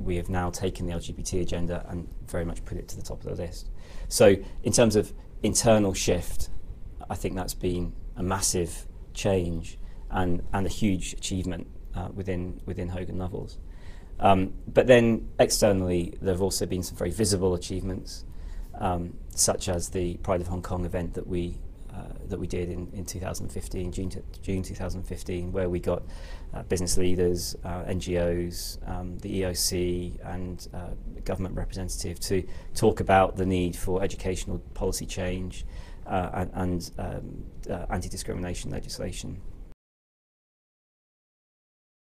we have now taken the LGBT agenda and very much put it to the top of the list. So in terms of internal shift, I think that's been a massive change and a huge achievement within Hogan Lovells. But then externally, there have also been some very visible achievements, such as the Pride of Hong Kong event that we did in 2015, June 2015, where we got business leaders, NGOs, the EOC and government representative to talk about the need for educational policy change and anti-discrimination legislation.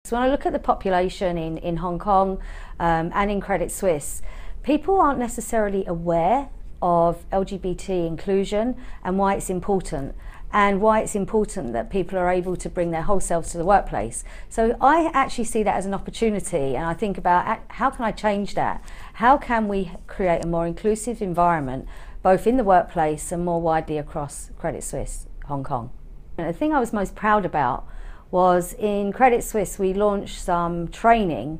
So when I look at the population in Hong Kong and in Credit Suisse, people aren't necessarily aware of LGBT inclusion and why it's important, and why it's important that people are able to bring their whole selves to the workplace. So I actually see that as an opportunity, and I think about how can I change that? How can we create a more inclusive environment, both in the workplace and more widely across Credit Suisse Hong Kong? And the thing I was most proud about was in Credit Suisse we launched some training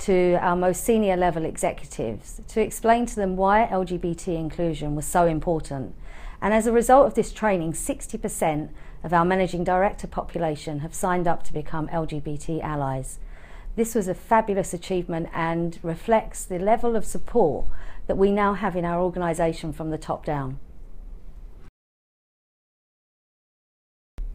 to our most senior level executives to explain to them why LGBT inclusion was so important. And as a result of this training, 60% of our managing director population have signed up to become LGBT allies. This was a fabulous achievement and reflects the level of support that we now have in our organisation from the top down.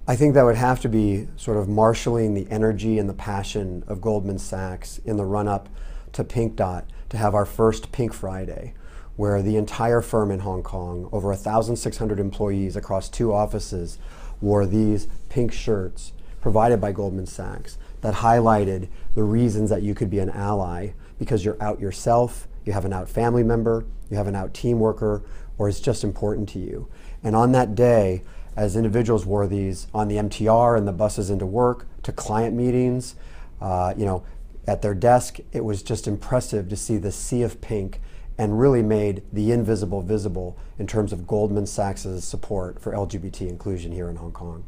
I think that would have to be sort of marshalling the energy and the passion of Goldman Sachs in the run-up to Pink Dot to have our first Pink Friday, where the entire firm in Hong Kong, over 1,600 employees across 2 offices, wore these pink shirts provided by Goldman Sachs that highlighted the reasons that you could be an ally, because you're out yourself, you have an out family member, you have an out team worker, or it's just important to you. And on that day, as individuals wore these on the MTR and the buses into work, to client meetings, at their desk, it was just impressive to see the sea of pink, and really made the invisible visible in terms of Goldman Sachs' support for LGBT inclusion here in Hong Kong.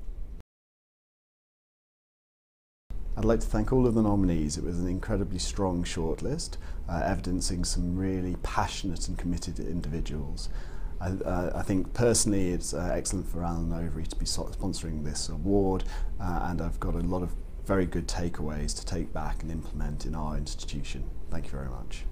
I'd like to thank all of the nominees. It was an incredibly strong shortlist, evidencing some really passionate and committed individuals. I think personally it's excellent for Alan Overy to be sponsoring this award, and I've got a lot of very good takeaways to take back and implement in our institution. Thank you very much.